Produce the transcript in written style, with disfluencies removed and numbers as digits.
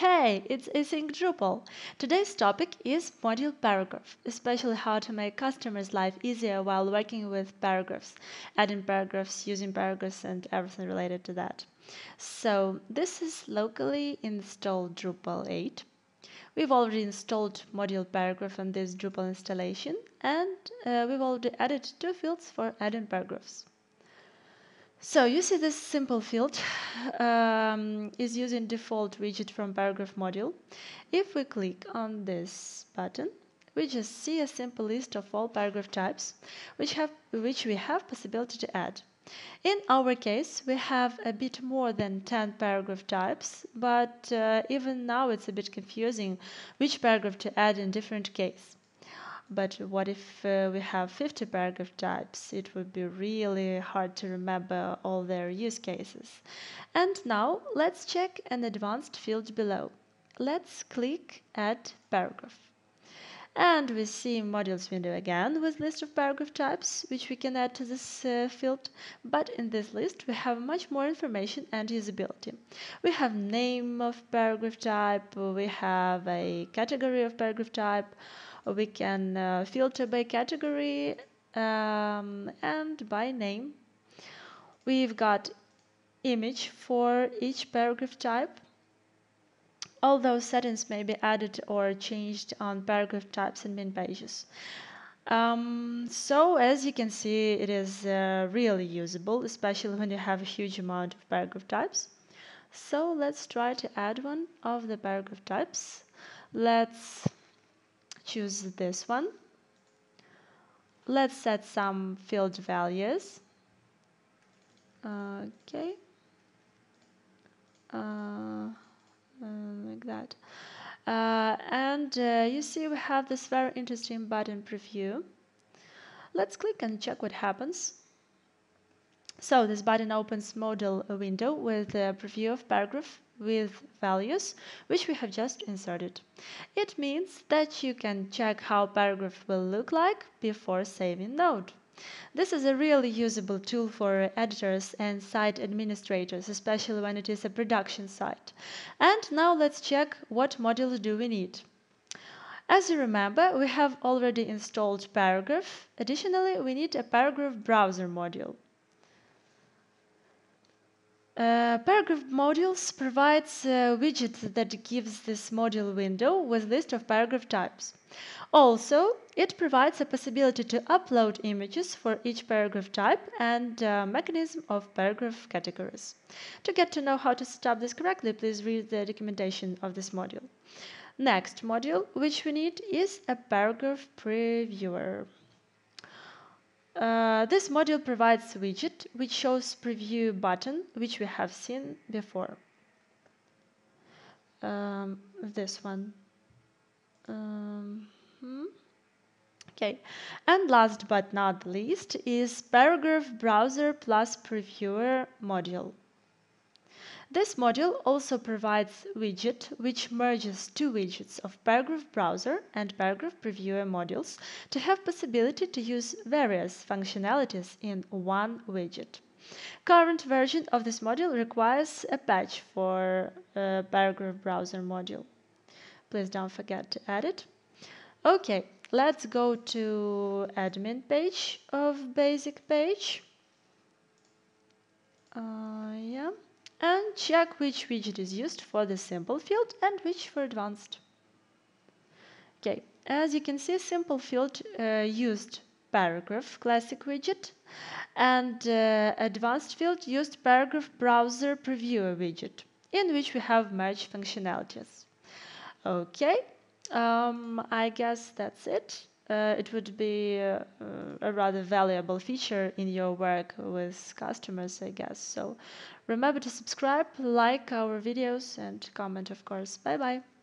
Hey, it's Async Drupal! Today's topic is module paragraph, especially how to make customers' life easier while working with paragraphs, adding paragraphs, using paragraphs, and everything related to that. So this is locally installed Drupal 8. We've already installed module paragraph on this Drupal installation, and we've already added two fields for adding paragraphs. So you see this simple field is using default widget from paragraph module. If we click on this button, we just see a simple list of all paragraph types, which we have possibility to add. In our case, we have a bit more than 10 paragraph types, but even now it's a bit confusing which paragraph to add in different case. But what if we have 50 paragraph types? It would be really hard to remember all their use cases. And now let's check an advanced field below. Let's click Add Paragraph. And we see modules window again with list of paragraph types, which we can add to this field. But in this list, we have much more information and usability. We have name of paragraph type, we have a category of paragraph type, we can filter by category and by name. We've got image for each paragraph type. All those settings may be added or changed on paragraph types and main pages. So as you can see, it is really usable, especially when you have a huge amount of paragraph types. So let's try to add one of the paragraph types. Let's choose this one. Let's set some field values. Okay. Like that. And you see we have this very interesting button preview. Let's click and check what happens. So this button opens modal window with a preview of paragraph with values, which we have just inserted. It means that you can check how paragraph will look like before saving node. This is a really usable tool for editors and site administrators, especially when it is a production site. And now let's check what module do we need. As you remember, we have already installed paragraph. Additionally, we need a paragraph browser module. Paragraph modules provides a widget that gives this module window with list of paragraph types. Also, it provides a possibility to upload images for each paragraph type and a mechanism of paragraph categories. To get to know how to set up this correctly, please read the documentation of this module. Next module, which we need, is a paragraph previewer. This module provides widget which shows preview button, which we have seen before. This one. Okay. And last but not least is Paragraph Browser plus Previewer Module. This module also provides widget which merges two widgets of Paragraph Browser and Paragraph Previewer modules to have possibility to use various functionalities in one widget. Current version of this module requires a patch for Paragraph Browser module. Please don't forget to add it. Okay, let's go to admin page of basic page. And check which widget is used for the simple field and which for advanced. Okay, as you can see, simple field used paragraph classic widget, and advanced field used paragraph browser previewer widget, in which we have merged functionalities. Okay, I guess that's it. It would be a rather valuable feature in your work with customers, I guess. So remember to subscribe, like our videos, and comment, of course. Bye-bye.